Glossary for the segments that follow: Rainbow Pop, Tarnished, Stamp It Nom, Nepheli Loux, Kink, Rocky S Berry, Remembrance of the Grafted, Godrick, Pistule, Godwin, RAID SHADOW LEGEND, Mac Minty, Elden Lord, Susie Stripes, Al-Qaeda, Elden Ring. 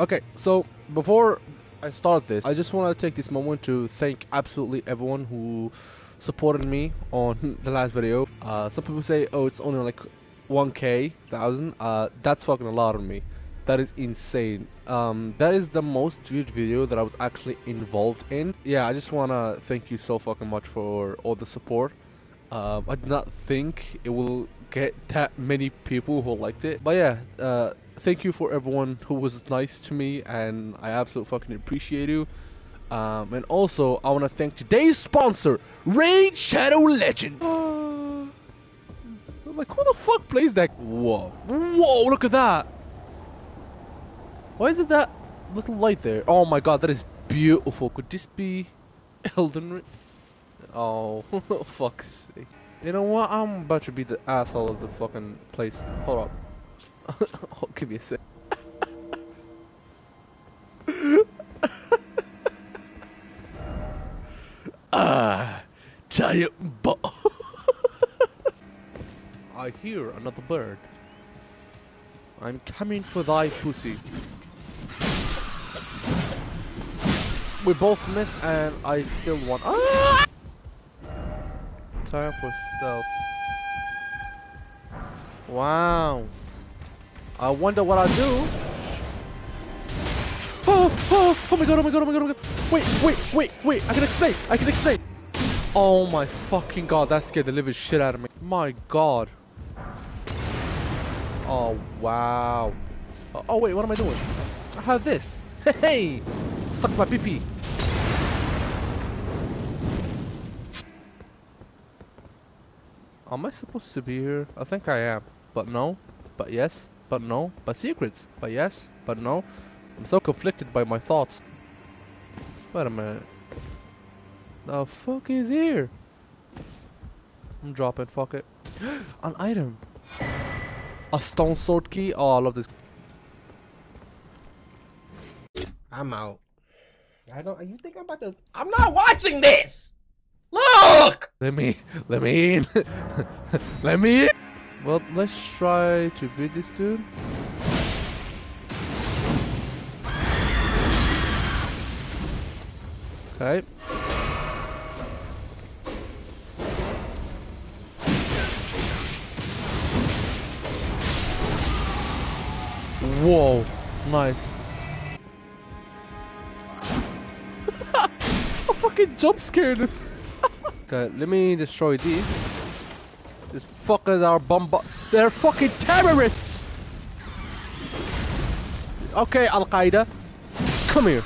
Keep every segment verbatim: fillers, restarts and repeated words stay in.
Okay, so before I start this, I just want to take this moment to thank absolutely everyone who supported me on the last video. Uh, some people say, oh, it's only like one K thousand. Uh, that's fucking a lot on me. That is insane. Um, that is the most viewed video that I was actually involved in. Yeah, I just want to thank you so fucking much for all the support. Um, I did not think it will get that many people who liked it. But yeah, uh, thank you for everyone who was nice to me, and I absolutely fucking appreciate you. Um, and also, I want to thank today's sponsor, RAID SHADOW LEGEND. Uh, like, who the fuck plays that? Whoa. Whoa, look at that. Why is it that little light there? Oh my god, that is beautiful. Could this be Elden Ring? Oh, fuck's sake. You know what? I'm about to be the asshole of the fucking place. Hold up. Oh, give me a sec. Ah, giant bo- I hear another bird. I'm coming for thy pussy. We both missed, and I still won. Ah! Time for stealth. Wow. I wonder what I do. Oh, oh, oh my god, oh my god, oh my god, oh my god. Wait, wait, wait, wait. I can explain. I can explain. Oh my fucking god, that scared the living shit out of me. My god. Oh, wow. Oh, oh, wait, what am I doing? I have this. Hey! Suck my pee-pee. Am I supposed to be here? I think I am. But no. But yes. But no. But secrets. But yes. But no. I'm so conflicted by my thoughts. Wait a minute. The fuck is here? I'm dropping. Fuck it. An item. A stone sword key. Oh, I love this. I'm out. I don't. You think I'm about to? I'm not watching this. Look. Let me. Let me in. Let me in. Well, let's try to beat this dude. Okay. Whoa, nice. I fucking jump scared him. Okay, let me destroy these. These fuckers are bomba- They're fucking terrorists! Okay, Al-Qaeda. Come here.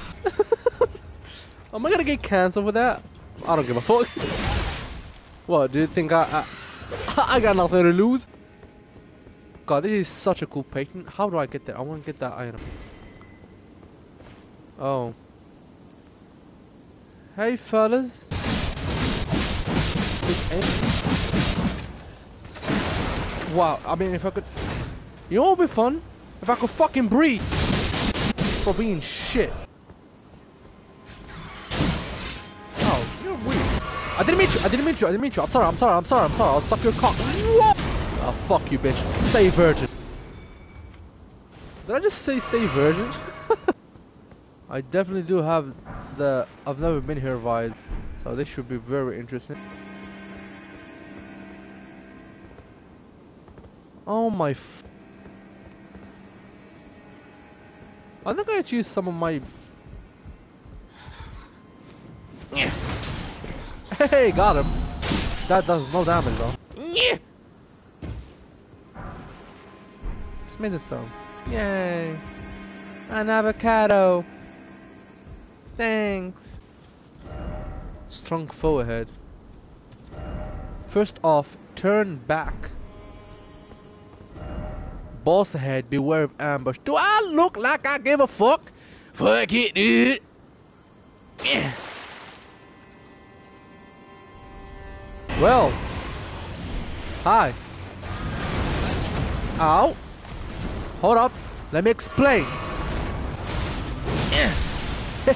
Am I gonna get cancelled for that? I don't give a fuck. What, do you think I- I, I got nothing to lose? God, this is such a cool painting. How do I get there? I want to get that item. Oh. Hey, fellas. Wow, I mean, if I could... You know what would be fun? If I could fucking breathe. For being shit. Oh, you're weird. I didn't mean to, I didn't mean to, I didn't mean to. I'm sorry, I'm sorry, I'm sorry, I'm sorry. I'll suck your cock. What? Oh, fuck you, bitch. Stay virgin. Did I just say stay virgin? I definitely do have the I've never been here vibe, so this should be very interesting. Oh my f I think I choose some of my... Hey, got him. That does no damage though. Made this song. Yay! An avocado. Thanks. Strong foe ahead. First off, turn back. Boss ahead, beware of ambush. Do I look like I give a fuck? Fuck it, dude. Well. Hi. Ow. Hold up, let me explain.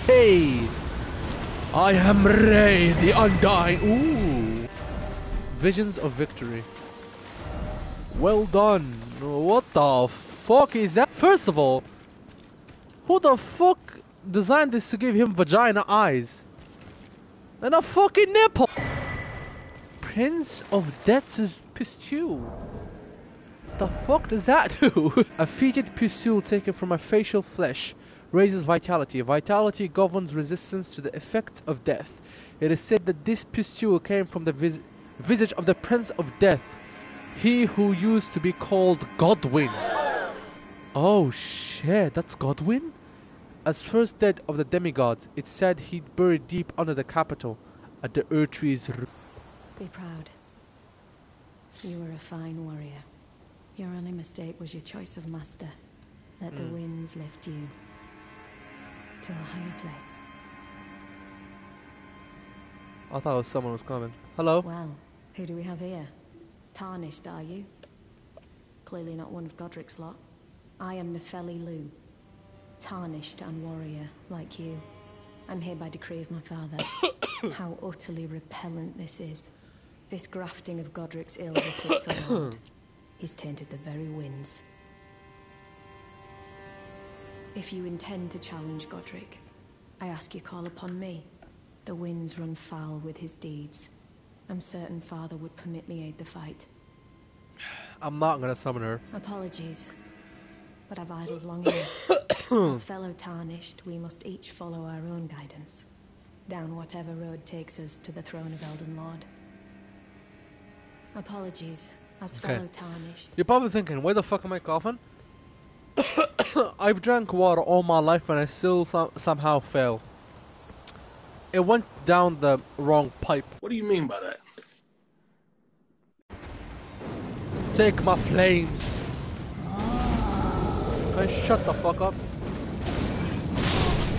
Hey, I am Ray, the Undying. Ooh, visions of victory. Well done. What the fuck is that? First of all, Who the fuck designed this to give him vagina eyes? And a fucking nipple! Prince of Death's Pistule. The fuck does that do? A fetid pistule taken from my facial flesh raises vitality. Vitality governs resistance to the effect of death. It is said that this pistule came from the vis visage of the Prince of Death, he who used to be called Godwin. Oh shit, that's Godwin? As first dead of the demigods, it's said he'd buried deep under the capital at the Ur-tree's root. Be proud. You were a fine warrior. Your only mistake was your choice of master. Let mm. the winds lift you to a higher place. I thought it was someone was coming. Hello? Well, who do we have here? Tarnished, are you? Clearly not one of Godrick's lot. I am Nepheli Loux. Tarnished and warrior, like you. I'm here by decree of my father. How utterly repellent this is. This grafting of Godrick's ill befits the Lord. He's tainted the very winds. If you intend to challenge Godrick, I ask you call upon me. The winds run foul with his deeds. I'm certain Father would permit me aid the fight. I'm not gonna summon her. Apologies, but I've idled long enough. As fellow Tarnished, we must each follow our own guidance, down whatever road takes us to the throne of Elden Lord. Apologies. As okay. fellow Tarnished. You're probably thinking, where the fuck am I coughing? I've drank water all my life and I still so somehow fail. It went down the wrong pipe. What do you mean by that? Take my flames. Can you shut the fuck up?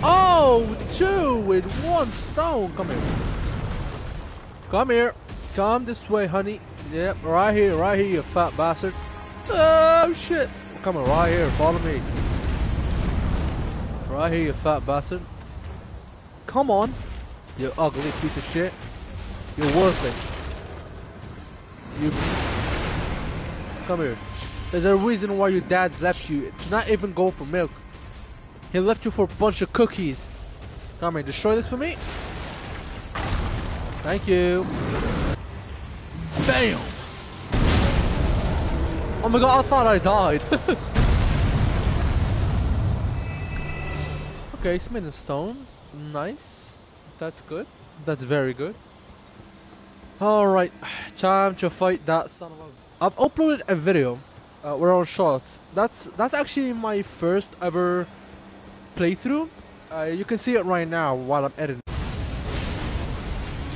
Oh, two with one stone. Come here. Come here. Come this way, honey. Yep, right here, right here, you fat bastard. Oh shit! Come on, right here, follow me. Right here, you fat bastard. Come on, you ugly piece of shit. You're worthless. You. Come here. There's a reason why your dad left you. To not even go for milk. He left you for a bunch of cookies. Come here, destroy this for me. Thank you. Bam! Oh my god, I thought I died. Okay, it's made of stones. Nice. That's good. That's very good. Alright, time to fight that son of a... I've uploaded a video. Uh, we're on shorts. That's, that's actually my first ever playthrough. Uh, you can see it right now while I'm editing.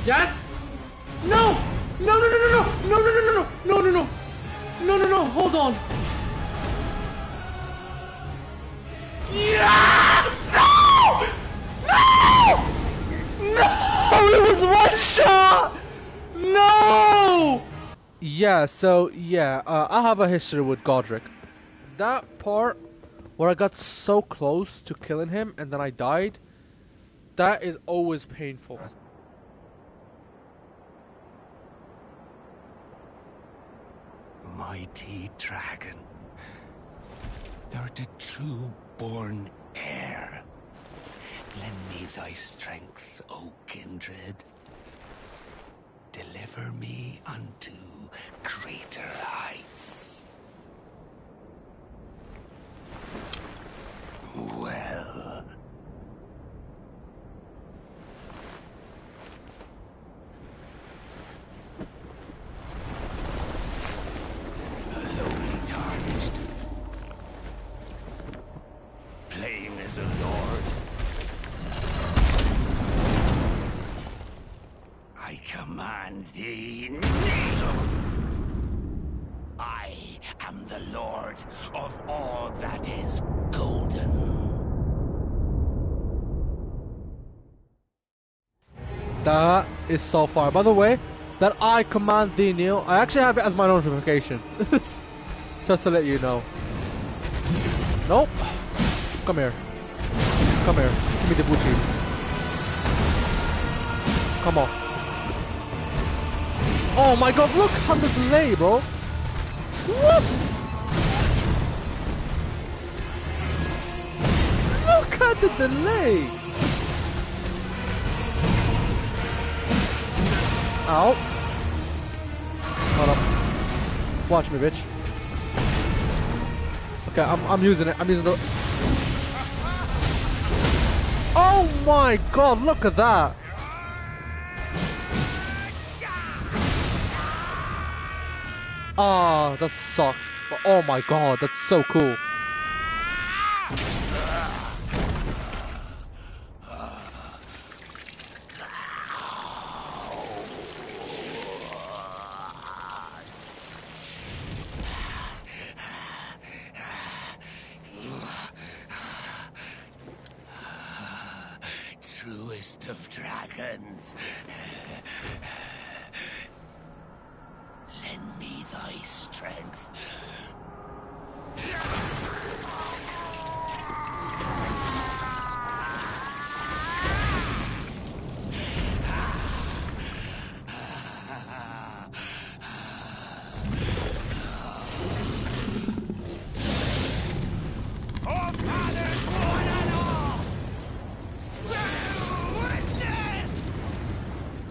Yes! No! No no no no no no no no no no no no no no hold on. Yeah! No! No! No! It was one shot! No! Yeah, so yeah, uh, I have a history with Godrick. That part where I got so close to killing him and then I died, that is always painful. Mighty dragon, thou art a true-born heir. Lend me thy strength, O kindred. Deliver me unto greater heights. Well. A lord, I command thee, kneel. I am the Lord of all that is golden. That is so far. By the way, that I command thee, kneel, I actually have it as my notification. Just to let you know. Nope. Come here. Come here, give me the booty. Come on. Oh my god, look how the delay, bro. What? Look! Cut the delay! Ow. Hold up. Watch me, bitch. Okay, I'm, I'm using it. I'm using the... Oh my god, look at that! Ah, oh, that sucked. But oh my god, that's so cool. Truest of dragons. Lend me thy strength.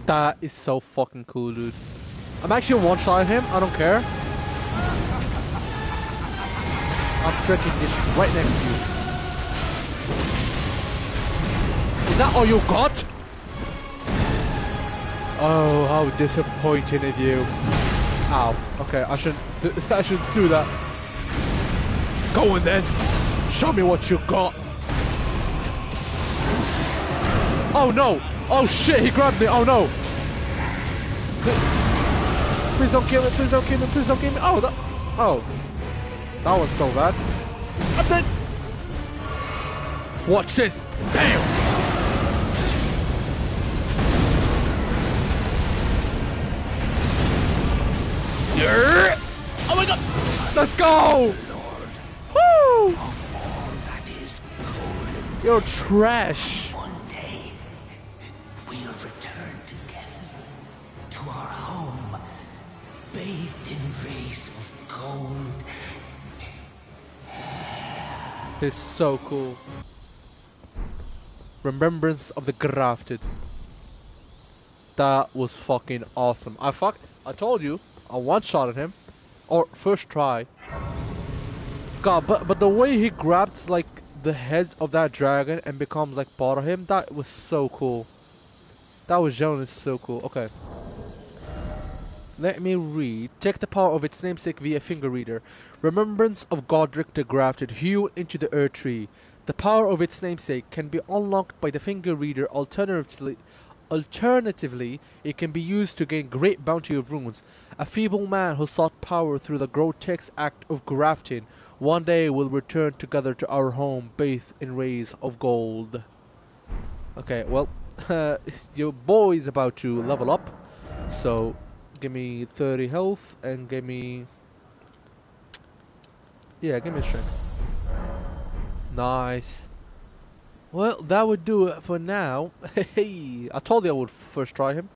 That is so fucking cool, dude. I'm actually one-shotting him, I don't care. I'm tricking this right next to you. Is that all you got? Oh, how disappointing of you. Ow. Okay, I shouldn't do, I shouldn't do that. Go in then. Show me what you got. Oh no. Oh shit, he grabbed me. Oh no. Please don't kill me, please don't kill me, please don't kill me. Oh, that, oh. That was so bad. I'm dead. Watch this. Damn. Yeah. Oh my god. Let's go. Woo. You're trash. Is so cool. Remembrance of the Grafted. That was fucking awesome. I fuck. I told you. I one-shotted him, or first try. God, but but the way he grabs like the head of that dragon and becomes like part of him. That was so cool. That was genuinely so cool. Okay. Let me read. Take the power of its namesake via finger reader. Remembrance of Godrick the Grafted, hewn into the earth tree. The power of its namesake can be unlocked by the finger reader. Alternatively, alternatively, it can be used to gain great bounty of runes. A feeble man who sought power through the grotesque act of grafting, one day will return together to our home, bathed in rays of gold. Okay, well, uh, your boy's about to level up, so. Give me thirty health and give me. Yeah, give me strength. Nice. Well, that would do it for now. Hey, I told you I would first try him.